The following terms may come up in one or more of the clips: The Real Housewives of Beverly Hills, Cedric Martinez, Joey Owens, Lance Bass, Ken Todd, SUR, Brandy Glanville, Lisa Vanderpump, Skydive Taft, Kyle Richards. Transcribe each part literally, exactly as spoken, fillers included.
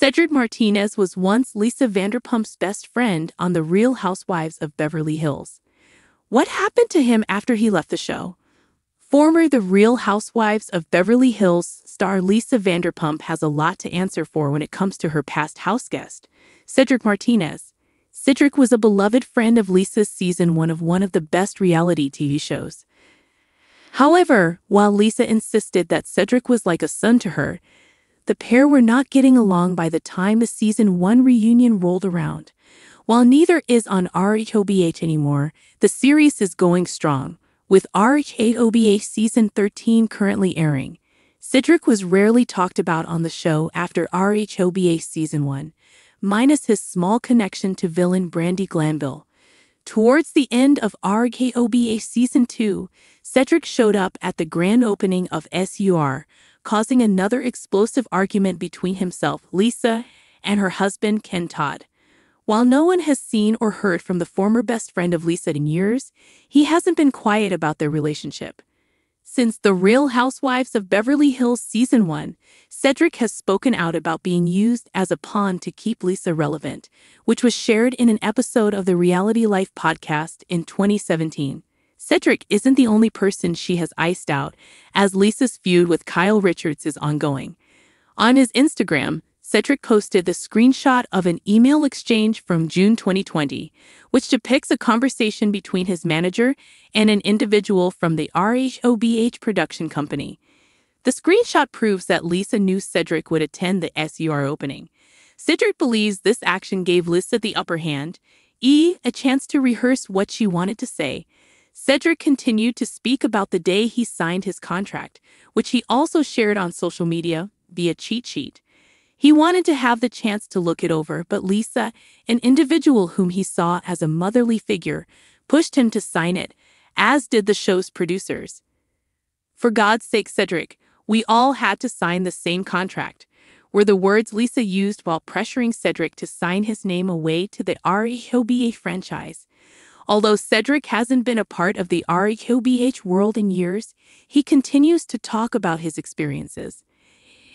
Cedric Martinez was once Lisa Vanderpump's best friend on The Real Housewives of Beverly Hills. What happened to him after he left the show? Former The Real Housewives of Beverly Hills star Lisa Vanderpump has a lot to answer for when it comes to her past houseguest, Cedric Martinez. Cedric was a beloved friend of Lisa's season one of one of the best reality T V shows. However, while Lisa insisted that Cedric was like a son to her, the pair were not getting along by the time the season one reunion rolled around. While neither is on R H O B H anymore, the series is going strong, with R H O B H season thirteen currently airing. Cedric was rarely talked about on the show after R H O B H season one, minus his small connection to villain Brandy Glanville. Towards the end of R H O B H season two, Cedric showed up at the grand opening of S U R, causing another explosive argument between himself, Lisa, and her husband, Ken Todd. While no one has seen or heard from the former best friend of Lisa in years, he hasn't been quiet about their relationship. Since The Real Housewives of Beverly Hills season one, Cedric has spoken out about being used as a pawn to keep Lisa relevant, which was shared in an episode of the Reality Life podcast in twenty seventeen. Cedric isn't the only person she has iced out, as Lisa's feud with Kyle Richards is ongoing. On his Instagram, Cedric posted the screenshot of an email exchange from June twenty twenty, which depicts a conversation between his manager and an individual from the R H O B H production company. The screenshot proves that Lisa knew Cedric would attend the S U R opening. Cedric believes this action gave Lisa the upper hand, e a chance to rehearse what she wanted to say. Cedric continued to speak about the day he signed his contract, which he also shared on social media via cheat sheet. He wanted to have the chance to look it over, but Lisa, an individual whom he saw as a motherly figure, pushed him to sign it, as did the show's producers. "For God's sake, Cedric, we all had to sign the same contract," were the words Lisa used while pressuring Cedric to sign his name away to the R H O B H franchise. Although Cedric hasn't been a part of the R H O B H world in years, he continues to talk about his experiences.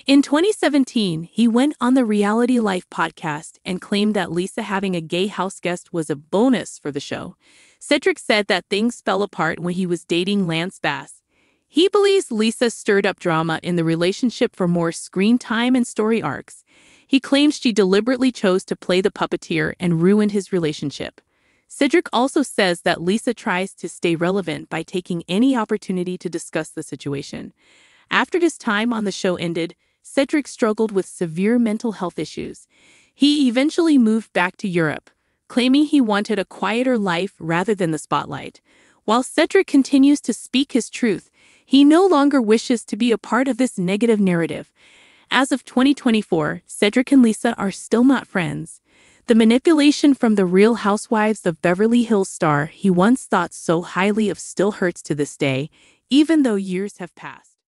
In twenty seventeen, he went on the Reality Life podcast and claimed that Lisa having a gay houseguest was a bonus for the show. Cedric said that things fell apart when he was dating Lance Bass. He believes Lisa stirred up drama in the relationship for more screen time and story arcs. He claims she deliberately chose to play the puppeteer and ruined his relationship. Cedric also says that Lisa tries to stay relevant by taking any opportunity to discuss the situation. After his time on the show ended, Cedric struggled with severe mental health issues. He eventually moved back to Europe, claiming he wanted a quieter life rather than the spotlight. While Cedric continues to speak his truth, he no longer wishes to be a part of this negative narrative. As of twenty twenty-four, Cedric and Lisa are still not friends. The manipulation from The Real Housewives of Beverly Hills star he once thought so highly of still hurts to this day, even though years have passed.